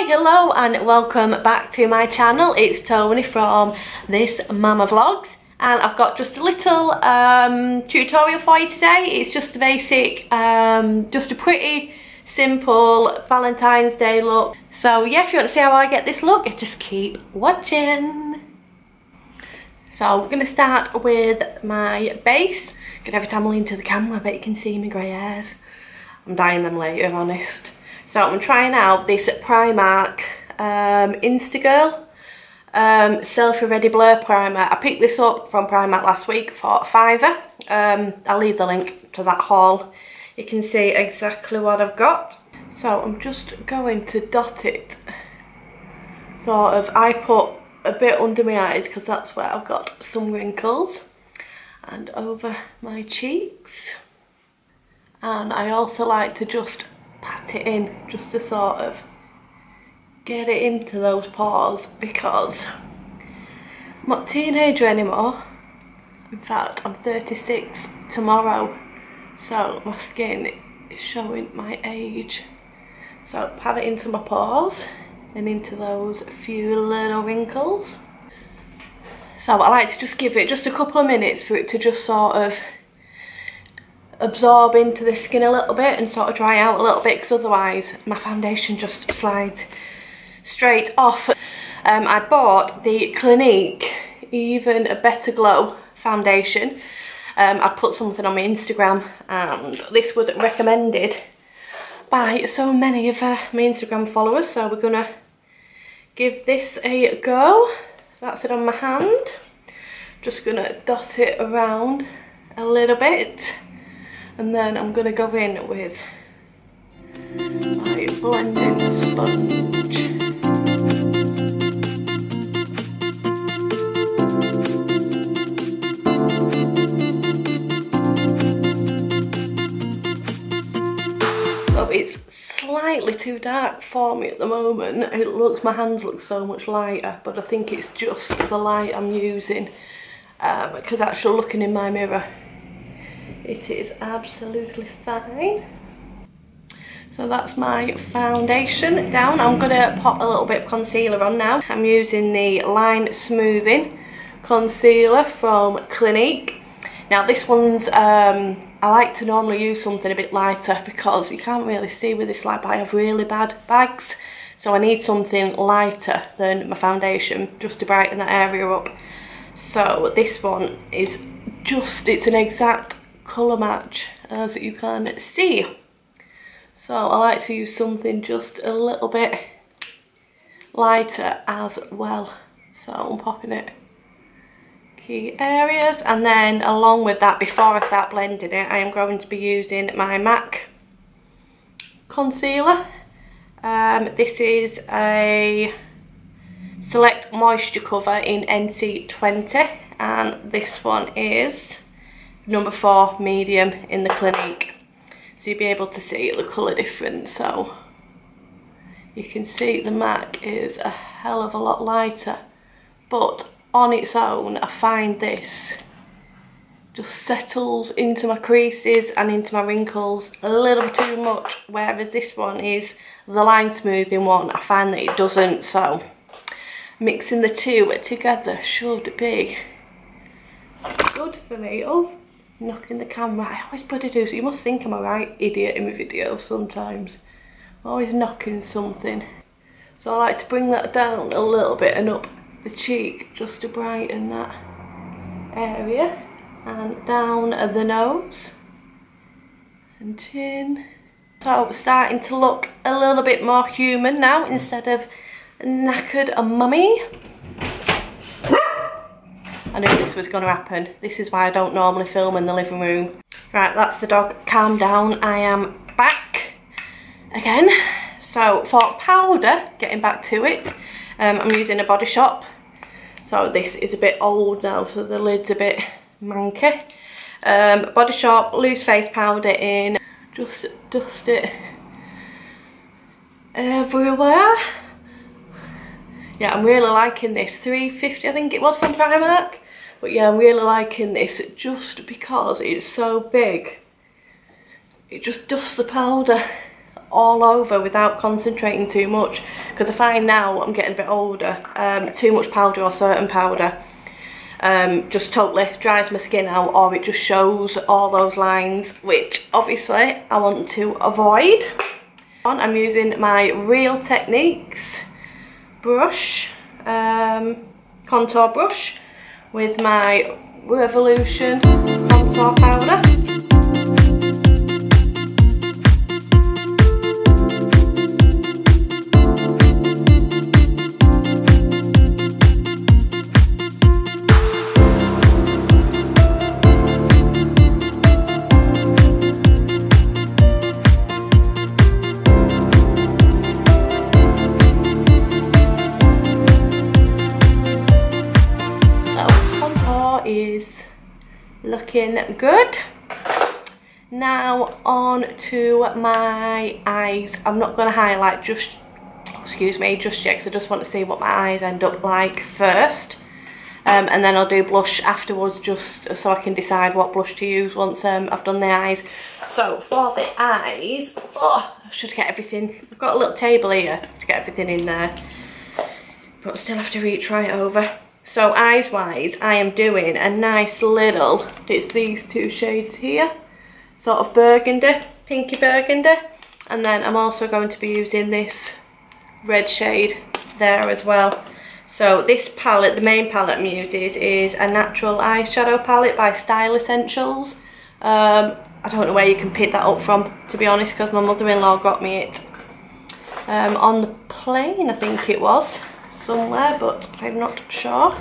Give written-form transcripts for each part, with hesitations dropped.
Hi, hello and welcome back to my channel. It's Tony from This Mama Vlogs and I've got just a little tutorial for you today. It's just a basic, just a pretty simple Valentine's Day look. So yeah, if you want to see how I get this look, just keep watching. So we're going to start with my base. Good, every time I lean to the camera I bet you can see my grey hairs. I'm dyeing them later, if I'm honest. So I'm trying out this Primark Instagirl Selfie Ready Blur Primer. I picked this up from Primark last week for £5. I'll leave the link to that haul. You can see exactly what I've got. So I'm just going to dot it. Sort of, I put a bit under my eyes because that's where I've got some wrinkles. And over my cheeks. And I also like to just pat it in, just to sort of get it into those pores, because I'm not a teenager anymore. In fact, I'm 36 tomorrow, so my skin is showing my age. So pat it into my pores and into those few little wrinkles. So I like to just give it just a couple of minutes for it to just sort of absorb into the skin a little bit and sort of dry out a little bit, because otherwise my foundation just slides straight off. I bought the Clinique Even a Better Glow foundation. I put something on my Instagram and this was recommended by so many of my Instagram followers, so we're gonna give this a go. So that's it on my hand. Just gonna dot it around a little bit. And then I'm going to go in with my blending sponge. So it's slightly too dark for me at the moment. It looks, my hands look so much lighter, but I think it's just the light I'm using, because actually looking in my mirror, it is absolutely fine. So that's my foundation down. I'm gonna pop a little bit of concealer on now. I'm using the Line Smoothing Concealer from Clinique. Now this one's, I like to normally use something a bit lighter because you can't really see with this light, but I have really bad bags. So I need something lighter than my foundation just to brighten that area up. So this one is just, it's an exact colour match, as you can see. So I like to use something just a little bit lighter as well. So I'm popping it key areas, and then along with that, before I start blending it, I am going to be using my MAC concealer. This is a Select Moisture Cover in NC20 and this one is number 4 medium in the Clinique, so you'll be able to see the colour difference. So you can see the MAC is a hell of a lot lighter, but on its own I find this just settles into my creases and into my wrinkles a little too much, whereas this one, is the Line Smoothing one, I find that it doesn't. So mixing the two together should be good for me. Oh, knocking the camera. I always bloody do. So you must think I'm a right idiot in my videos sometimes. I'm always knocking something. So I like to bring that down a little bit and up the cheek just to brighten that area. And down the nose and chin. So starting to look a little bit more human now instead of knackered a mummy. I knew this was going to happen. This is why I don't normally film in the living room. Right, that's the dog. Calm down. I am back again. So for powder, getting back to it, I'm using a Body Shop. So this is a bit old now, so the lid's a bit manky. Body Shop Loose Face Powder in. Just dust it everywhere. Yeah, I'm really liking this. £3.50 I think it was from Primark. But yeah, I'm really liking this just because it's so big. It just dusts the powder all over without concentrating too much, because I find now I'm getting a bit older, too much powder or certain powder just totally dries my skin out, or it just shows all those lines, which obviously I want to avoid. I'm using my Real Techniques brush, contour brush, with my Revolution contour powder. Looking good. Now on to my eyes. I'm not going to highlight just yet, because I just want to see what my eyes end up like first, and then I'll do blush afterwards, just so I can decide what blush to use once I've done the eyes. So for the eyes, I should get everything. I've got a little table here to get everything in there, but I still have to reach right over. So eyes wise, I am doing a nice little, it's these two shades here, sort of burgundy, pinky burgundy, and then I'm also going to be using this red shade there as well. So this palette, the main palette I'm using is a natural eyeshadow palette by Style Essentials. I don't know where you can pick that up from, to be honest, because my mother-in-law got me it on the plane, I think it was. Somewhere, but I'm not sure.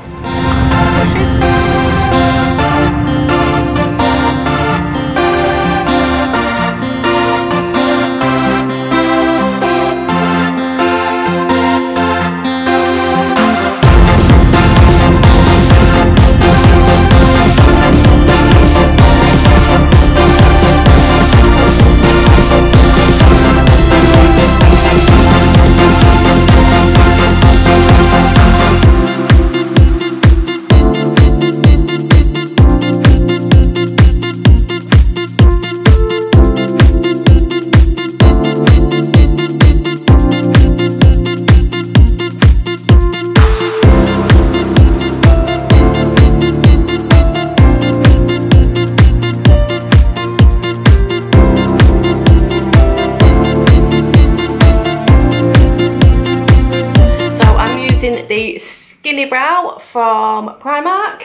From Primark,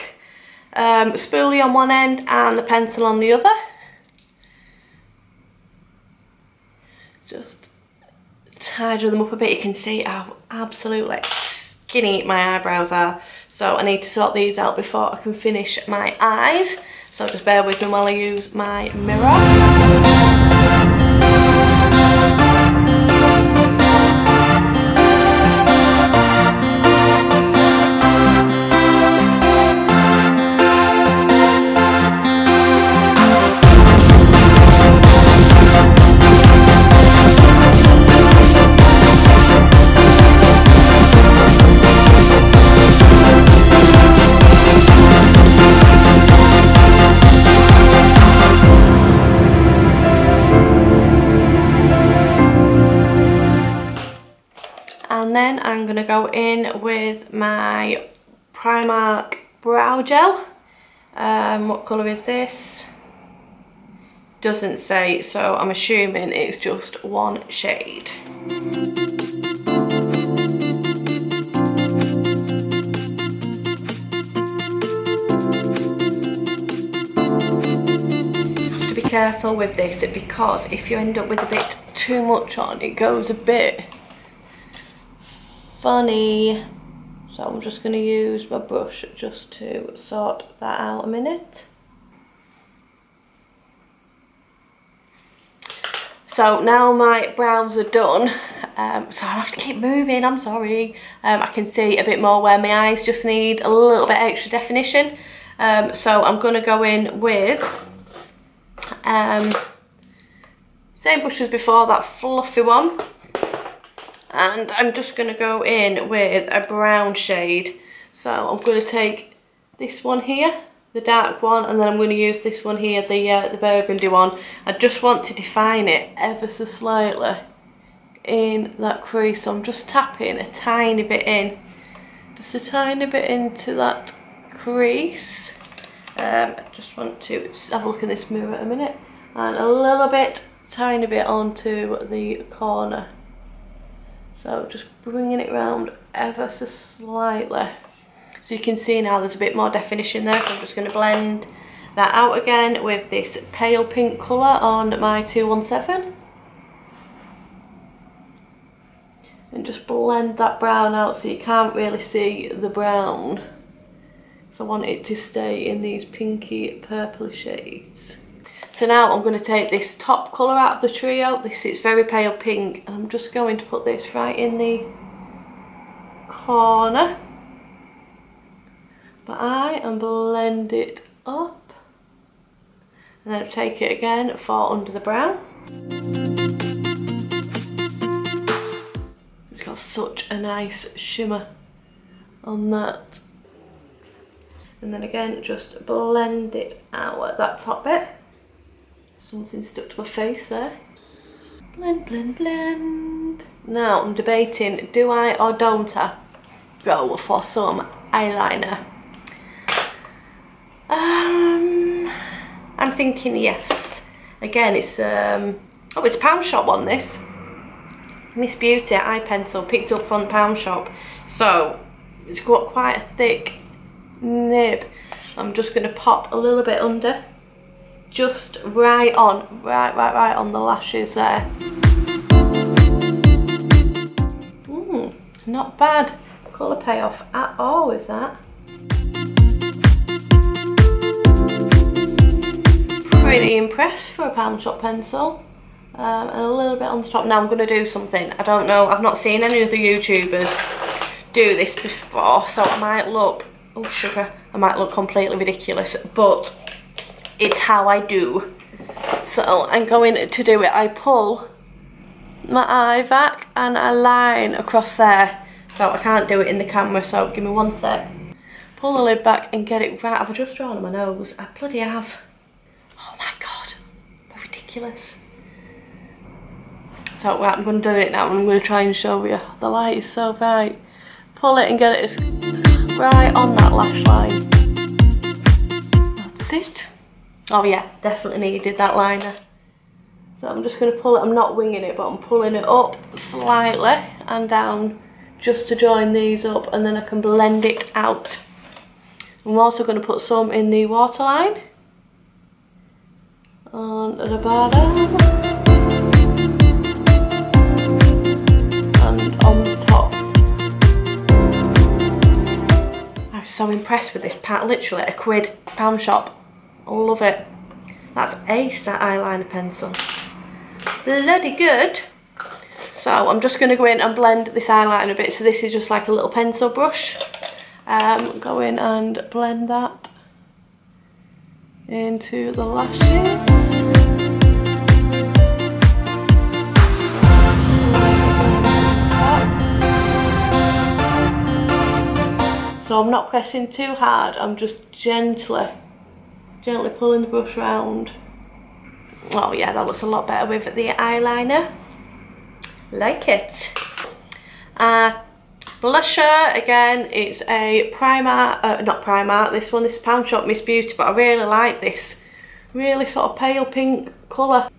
spoolie on one end and the pencil on the other, just tidy them up a bit. You can see how absolutely skinny my eyebrows are, so I need to sort these out before I can finish my eyes, so just bear with me while I use my mirror. I'm going to go in with my Primark brow gel. What colour is this? Doesn't say, so I'm assuming it's just one shade. You have to be careful with this, because if you end up with a bit too much on, it goes a bit funny. So I'm just going to use my brush just to sort that out a minute. So now my brows are done, so I have to keep moving, I'm sorry. I can see a bit more where my eyes just need a little bit extra definition, so I'm going to go in with same brush as before, that fluffy one. And I'm just going to go in with a brown shade. So I'm going to take this one here, the dark one, and then I'm going to use this one here, the burgundy one. I just want to define it ever so slightly. in that crease, so I'm just tapping a tiny bit in, just a tiny bit into that crease. I just want to have a look in this mirror a minute, and a little bit, tiny bit onto the corner. So just bringing it round ever so slightly. So you can see now there's a bit more definition there, so I'm just going to blend that out again with this pale pink colour on my 217. And just blend that brown out so you can't really see the brown. So I want it to stay in these pinky purpley shades. So now I'm going to take this top colour out of the trio. This is very pale pink, and I'm just going to put this right in the corner. But I and blend it up, and then take it again for under the brown. It's got such a nice shimmer on that. And then again, just blend it out at that top bit. Something stuck to my face there. Blend, blend, blend. Now I'm debating, do I or don't I go for some eyeliner? I'm thinking yes. Again, it's oh, it's Pound Shop on this. Miss Beauty eye pencil picked up from Pound Shop, so it's got quite a thick nib. I'm just going to pop a little bit under, just right on, right on the lashes there. Not bad colour payoff at all with that. Pretty impressed for a Pound Shop pencil. And a little bit on the top. Now I'm going to do something, I don't know, I've not seen any other YouTubers do this before, so I might look, oh sugar, I might look completely ridiculous, but it's how I do. So I'm going to do it. I pull my eye back and I line across there. So I can't do it in the camera, so give me one sec. Pull the lid back and get it right. Have I just drawn on my nose? I bloody have. Oh my god, that's ridiculous. So right, I'm going to do it now, and I'm going to try and show you. The light is so bright. Pull it and get it right on that lash line. That's it. Oh yeah, definitely needed that liner. So I'm just going to pull it, I'm not winging it, but I'm pulling it up slightly and down just to join these up, and then I can blend it out. I'm also going to put some in the waterline on the bottom and on the top. I'm so impressed with this pack, literally £1, Pound Shop. I love it. That's ace, that eyeliner pencil. Bloody good. So I'm just going to go in and blend this eyeliner a bit. So this is just like a little pencil brush. Go in and blend that into the lashes. So I'm not pressing too hard, I'm just gently pulling the brush round. Oh yeah, that looks a lot better with the eyeliner. Like it. Blusher, again, it's a Primark, not Primark, this one, this Pound Shop Miss Beauty, but I really like this. Really sort of pale pink colour.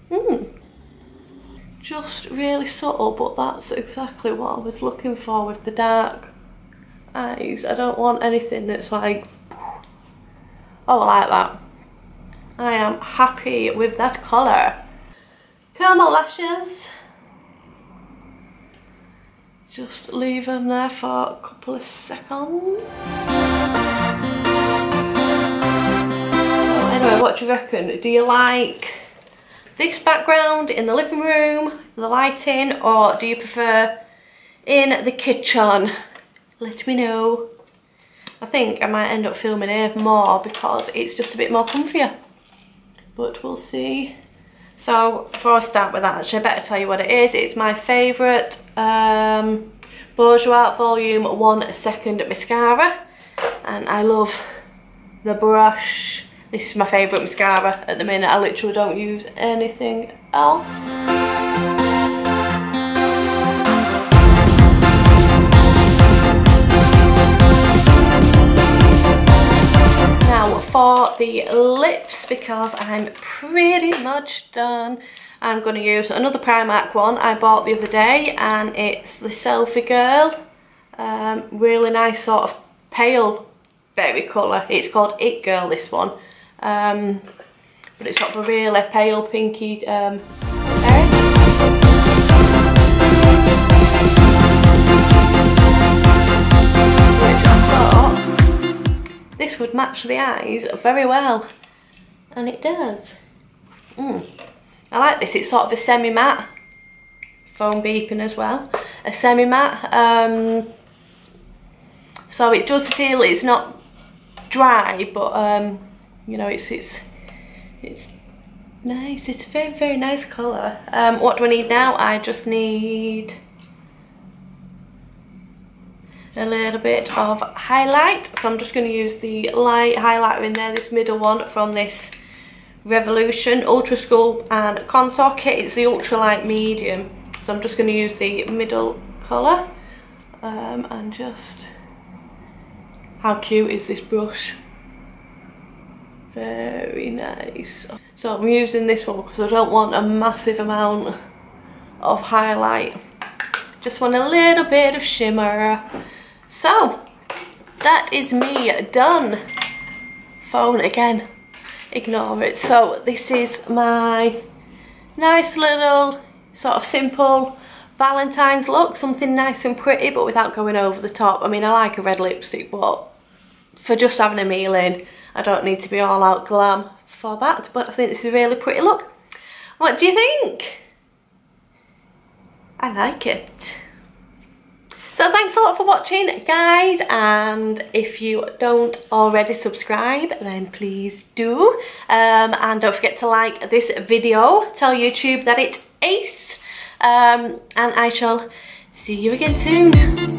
Just really subtle, but that's exactly what I was looking for with the dark eyes. I don't want anything that's like, oh, I like that. I am happy with that colour. Curl my lashes. Just leave them there for a couple of seconds. So anyway, what do you reckon? Do you like this background in the living room, the lighting, or do you prefer in the kitchen? Let me know. I think I might end up filming here more because it's just a bit more comfier. But we'll see. So before I start with that, actually I better tell you what it is. It's my favourite Bourjois Volume 1 Second Mascara. And I love the brush. This is my favourite mascara at the minute. I literally don't use anything else. the lips because I'm pretty much done. I'm going to use another Primark one I bought the other day, and it's the Selfie Girl. Really nice sort of pale berry colour. It's called It Girl, this one. But it's sort of a really pale pinky berry. Which I thought this would match the eyes very well. And it does. I like this. It's sort of a semi-matte, phone beeping as well, a semi-matte, so it does feel, it's not dry, but you know, it's nice. It's a very, very nice colour. What do I need now? I just need a little bit of highlight, so I'm just going to use the light highlighter in there, this middle one from this Revolution Ultra Sculpt and Contour Kit. It's the ultra light medium, so I'm just going to use the middle colour. And just, how cute is this brush? Very nice. So I'm using this one because I don't want a massive amount of highlight, just want a little bit of shimmer. So that is me done. Phone again, ignore it. So this is my nice little sort of simple Valentine's look, something nice and pretty but without going over the top. I mean, I like a red lipstick, but for just having a meal in, I don't need to be all out glam for that, but I think this is a really pretty look. What do you think? I like it. So thanks a lot for watching, guys, and if you don't already subscribe, then please do. And don't forget to like this video, tell YouTube that it's ace, and I shall see you again soon.